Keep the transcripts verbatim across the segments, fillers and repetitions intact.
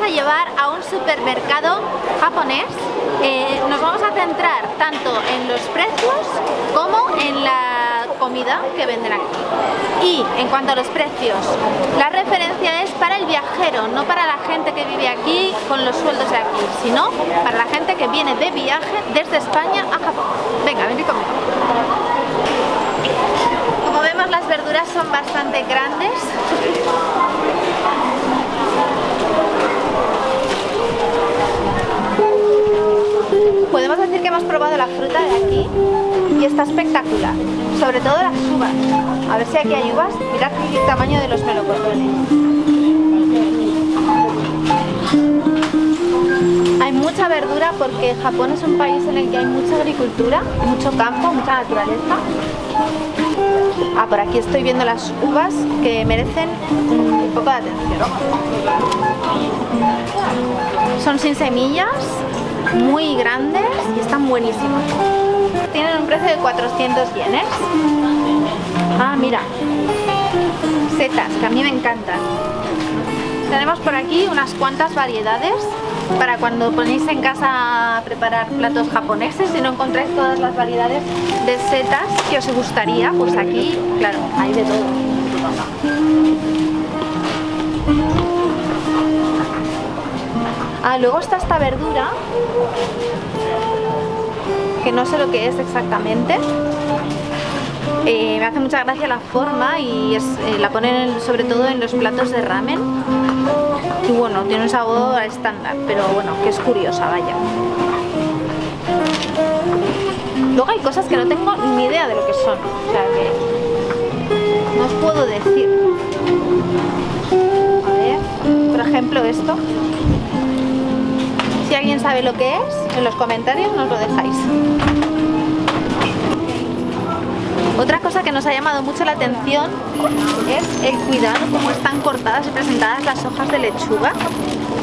vamos a llevar a un supermercado japonés. Eh, nos vamos a centrar tanto en los precios como en la comida que venden aquí. Y en cuanto a los precios, la referencia es para el viajero, no para la gente que vive aquí con los sueldos de aquí, sino para la gente que viene de viaje desde España a Japón. Venga, venid conmigo. Como vemos, las verduras son bastante grandes. Podemos decir que hemos probado la fruta de aquí y está espectacular, sobre todo las uvas. A ver si aquí hay uvas, mirad el tamaño de los melocotones. Hay mucha verdura porque Japón es un país en el que hay mucha agricultura, mucho campo, mucha naturaleza. Ah, por aquí estoy viendo las uvas que merecen un poco de atención. Son sin semillas, muy grandes y están buenísimos. Tienen un precio de cuatrocientos yenes. Ah, mira, setas, que a mí me encantan. Tenemos por aquí unas cuantas variedades para cuando ponéis en casa a preparar platos japoneses y no encontráis todas las variedades de setas que os gustaría, pues aquí, claro, hay de todo. Ah, luego está esta verdura, que no sé lo que es exactamente. Eh, me hace mucha gracia la forma y es, eh, la ponen sobre todo en los platos de ramen. Y bueno, tiene un sabor estándar, pero bueno, que es curiosa, vaya. Luego hay cosas que no tengo ni idea de lo que son, o sea que no os puedo decir. A ver, por ejemplo esto. Si alguien sabe lo que es, en los comentarios nos lo dejáis. Otra cosa que nos ha llamado mucho la atención es el cuidado, cómo están cortadas y presentadas las hojas de lechuga.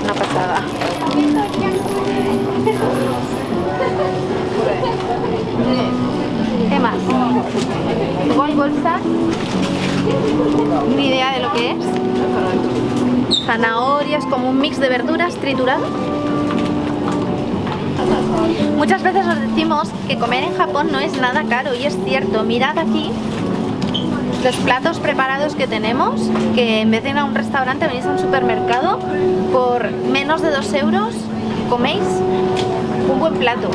Una pasada. ¿Qué más? Luego hay bolsas, ni idea de lo que es. Zanahorias, como un mix de verduras triturado. Muchas veces os decimos que comer en Japón no es nada caro y es cierto. Mirad aquí los platos preparados que tenemos, que en vez de ir a un restaurante venís a un supermercado, por menos de dos euros coméis un buen plato.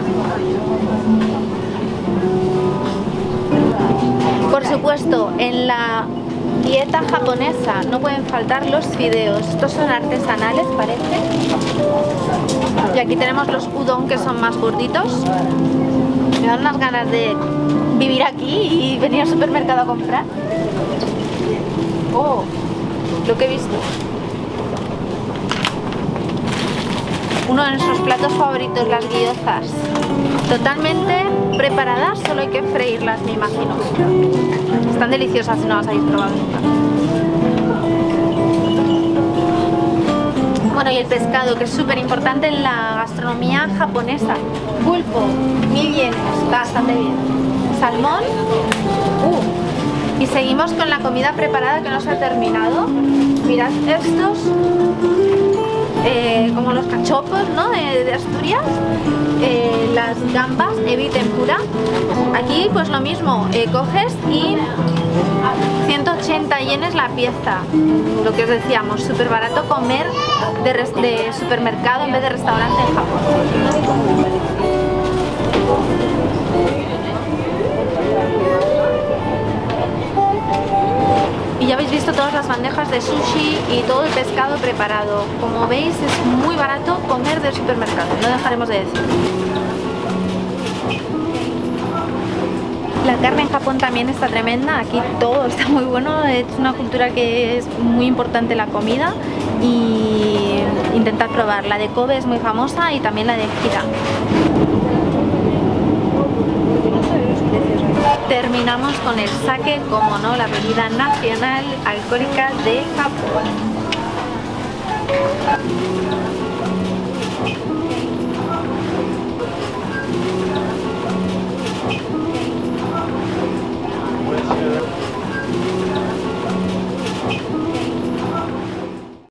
Por supuesto, en la dieta japonesa no pueden faltar los fideos. Estos son artesanales, parece. Y aquí tenemos los udon, que son más gorditos. Me dan unas ganas de vivir aquí y venir al supermercado a comprar. Oh, lo que he visto. Uno de nuestros platos favoritos, las gyozas. Totalmente preparadas, solo hay que freírlas, me imagino. Están deliciosas si no las habéis probado nunca. Bueno, y el pescado, que es súper importante en la gastronomía japonesa. Pulpo, mil yenes, está bastante bien. Salmón. Uh, y seguimos con la comida preparada que no se ha terminado. Mirad estos. Eh, como los cachopos, ¿no?, de, de Asturias, eh, las gambas, ebi tempura. Aquí pues lo mismo, eh, coges y ciento ochenta yenes la pieza, lo que os decíamos, súper barato comer de, de supermercado en vez de restaurante en Japón. Y ya habéis visto todas las bandejas de sushi y todo el pescado preparado. Como veis, es muy barato comer del supermercado, no dejaremos de decir. La carne en Japón también está tremenda, aquí todo está muy bueno, es una cultura que es muy importante la comida y intentad probar. La de Kobe es muy famosa y también la de Shiga. Terminamos con el sake, como no, la bebida nacional alcohólica de Japón.